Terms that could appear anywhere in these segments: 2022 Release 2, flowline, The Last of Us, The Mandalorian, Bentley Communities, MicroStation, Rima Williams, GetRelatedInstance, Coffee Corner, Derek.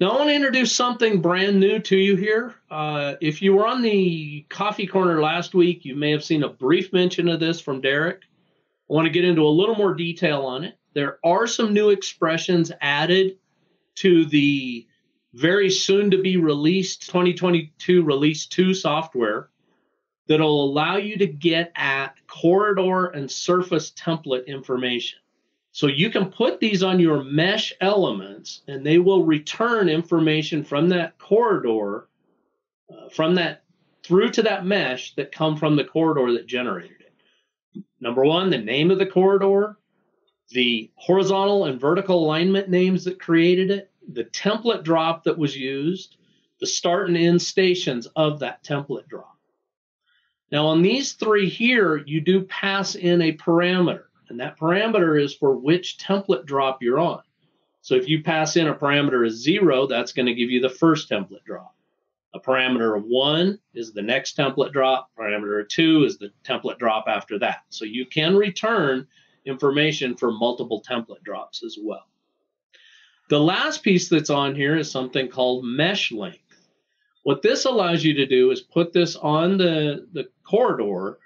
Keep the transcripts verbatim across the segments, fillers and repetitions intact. Now, I want to introduce something brand new to you here. Uh, if you were on the Coffee Corner last week, you may have seen a brief mention of this from Derek. I want to get into a little more detail on it. There are some new expressions added to the very soon-to-be-released twenty twenty-two Release two software that'll allow you to get at corridor and surface template information. So you can put these on your mesh elements, and they will return information from that corridor, uh, from that through to that mesh that come from the corridor that generated it. Number one, the name of the corridor, the horizontal and vertical alignment names that created it, the template drop that was used, the start and end stations of that template drop. Now on these three here, you do pass in a parameter. And that parameter is for which template drop you're on. So if you pass in a parameter of zero, that's going to give you the first template drop. A parameter of one is the next template drop. Parameter of two is the template drop after that. So you can return information for multiple template drops as well. The last piece that's on here is something called mesh length. What this allows you to do is put this on the, the corridor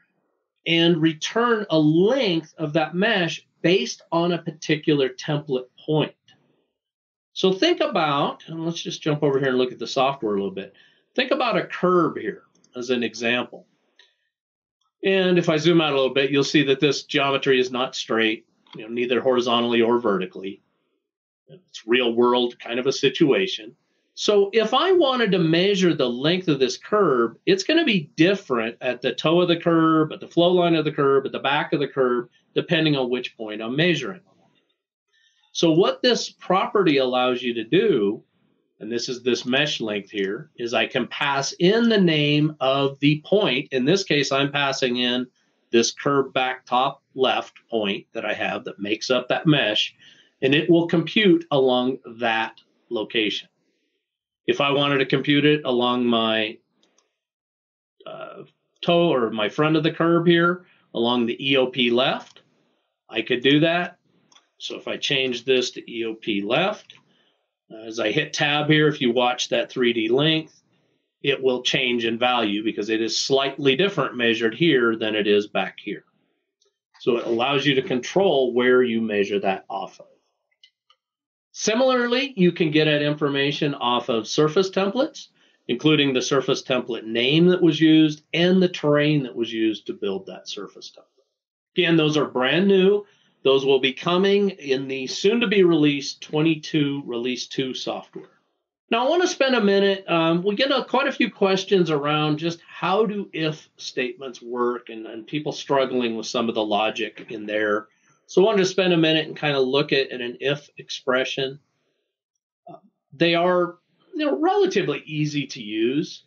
and return a length of that mesh based on a particular template point. So think about, and let's just jump over here and look at the software a little bit. Think about a curb here as an example. And if I zoom out a little bit, you'll see that this geometry is not straight, you know, neither horizontally or vertically. It's real world kind of a situation. So if I wanted to measure the length of this curb, it's going to be different at the toe of the curb, at the flow line of the curb, at the back of the curb, depending on which point I'm measuring. So what this property allows you to do, and this is this mesh length here, is I can pass in the name of the point. In this case, I'm passing in this curb back top left point that I have that makes up that mesh, and it will compute along that location. If I wanted to compute it along my uh, toe or my front of the curb here, along the E O P left, I could do that. So if I change this to E O P left, as I hit tab here, if you watch that three D length, it will change in value because it is slightly different measured here than it is back here. So it allows you to control where you measure that off of. Similarly, you can get at information off of surface templates, including the surface template name that was used and the terrain that was used to build that surface template. Again, those are brand new. Those will be coming in the soon-to-be-released twenty-two Release two software. Now, I want to spend a minute. Um, we get a, quite a few questions around just how do if statements work and, and people struggling with some of the logic in there. So I wanted to spend a minute and kind of look at an if expression. Uh, they are you know, relatively easy to use.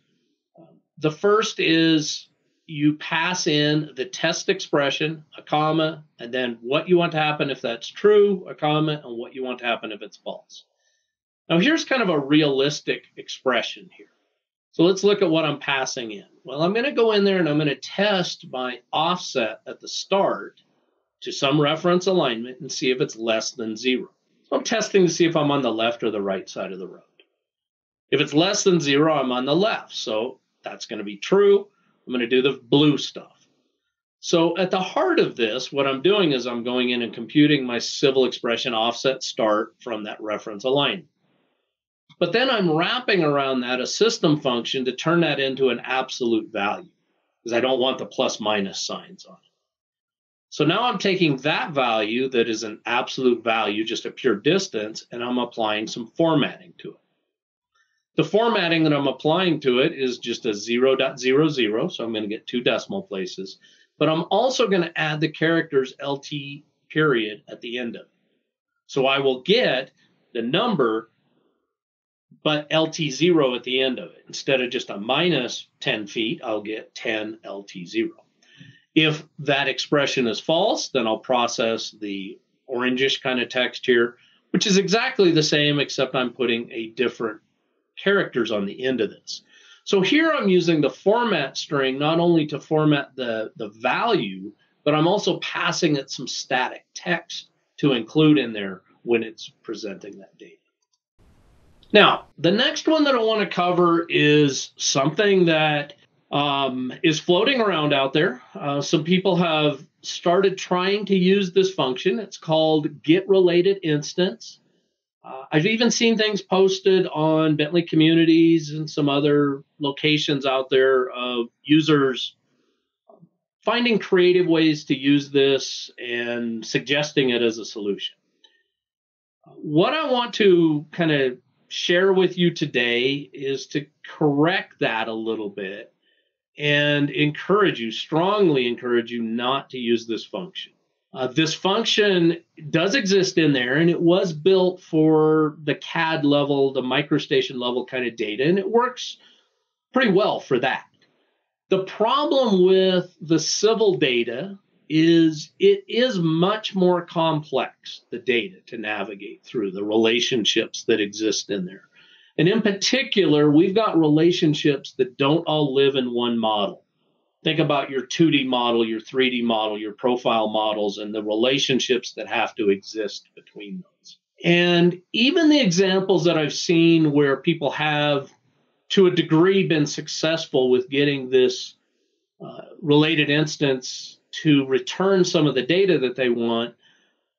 Um, the first is you pass in the test expression, a comma, and then what you want to happen if that's true, a comma, and what you want to happen if it's false. Now here's kind of a realistic expression here. So let's look at what I'm passing in. Well, I'm going to go in there and I'm going to test my offset at the start to some reference alignment and see if it's less than zero. So I'm testing to see if I'm on the left or the right side of the road. If it's less than zero, I'm on the left. So that's going to be true. I'm going to do the blue stuff. So at the heart of this, what I'm doing is I'm going in and computing my civil expression offset start from that reference alignment. But then I'm wrapping around that a system function to turn that into an absolute value because I don't want the plus minus signs on it. So now I'm taking that value that is an absolute value, just a pure distance, and I'm applying some formatting to it. The formatting that I'm applying to it is just a zero dot zero zero, so I'm going to get two decimal places. But I'm also going to add the characters L T period at the end of it. So I will get the number, but L T zero at the end of it. Instead of just a minus ten feet, I'll get ten L T zero. If that expression is false, then I'll process the orangish kind of text here, which is exactly the same, except I'm putting a different characters on the end of this. So here I'm using the format string not only to format the, the value, but I'm also passing it some static text to include in there when it's presenting that data. Now, the next one that I want to cover is something that um, is floating around out there. Uh, some people have started trying to use this function. It's called GetRelatedInstance. Uh, I've even seen things posted on Bentley Communities and some other locations out there of users finding creative ways to use this and suggesting it as a solution. What I want to kind of share with you today is to correct that a little bit and encourage you, strongly encourage you not to use this function. Uh, this function does exist in there, and it was built for the C A D level, the MicroStation level kind of data, and it works pretty well for that. The problem with the civil data is it is much more complex, the data, to navigate through, the relationships that exist in there. And in particular, we've got relationships that don't all live in one model. Think about your two D model, your three D model, your profile models, and the relationships that have to exist between those. And even the examples that I've seen where people have, to a degree, been successful with getting this uh, related instance to return some of the data that they want,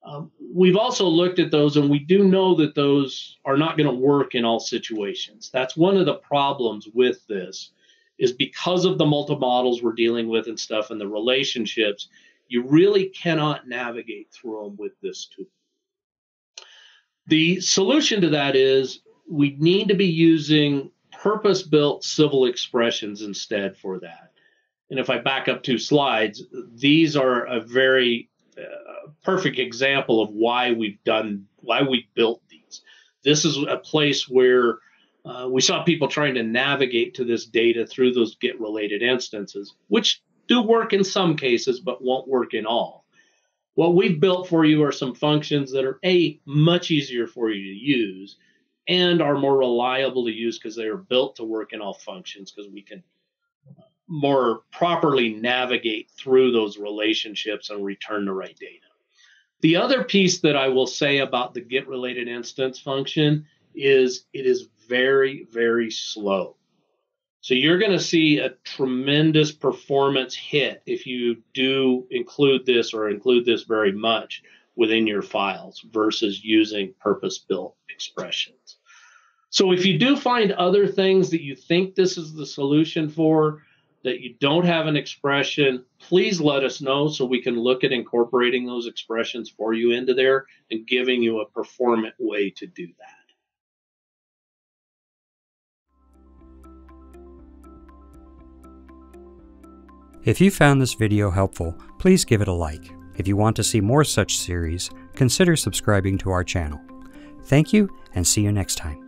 um, we've also looked at those, and we do know that those are not going to work in all situations. That's one of the problems with this, is because of the multiple models we're dealing with and stuff and the relationships, you really cannot navigate through them with this tool. The solution to that is we need to be using purpose-built civil expressions instead for that. And if I back up two slides, these are a very uh, perfect example of why we've done, why we built these. This is a place where uh, we saw people trying to navigate to this data through those get related instances, which do work in some cases, but won't work in all. What we've built for you are some functions that are A, much easier for you to use, and are more reliable to use because they are built to work in all functions, because we can more properly navigate through those relationships and return the right data. The other piece that I will say about the get related instance function is it is very, very slow. So you're going to see a tremendous performance hit if you do include this or include this very much within your files versus using purpose-built expressions. So if you do find other things that you think this is the solution for, that you don't have an expression, please let us know so we can look at incorporating those expressions for you into there and giving you a performant way to do that. If you found this video helpful, please give it a like. If you want to see more such series, consider subscribing to our channel. Thank you, and see you next time.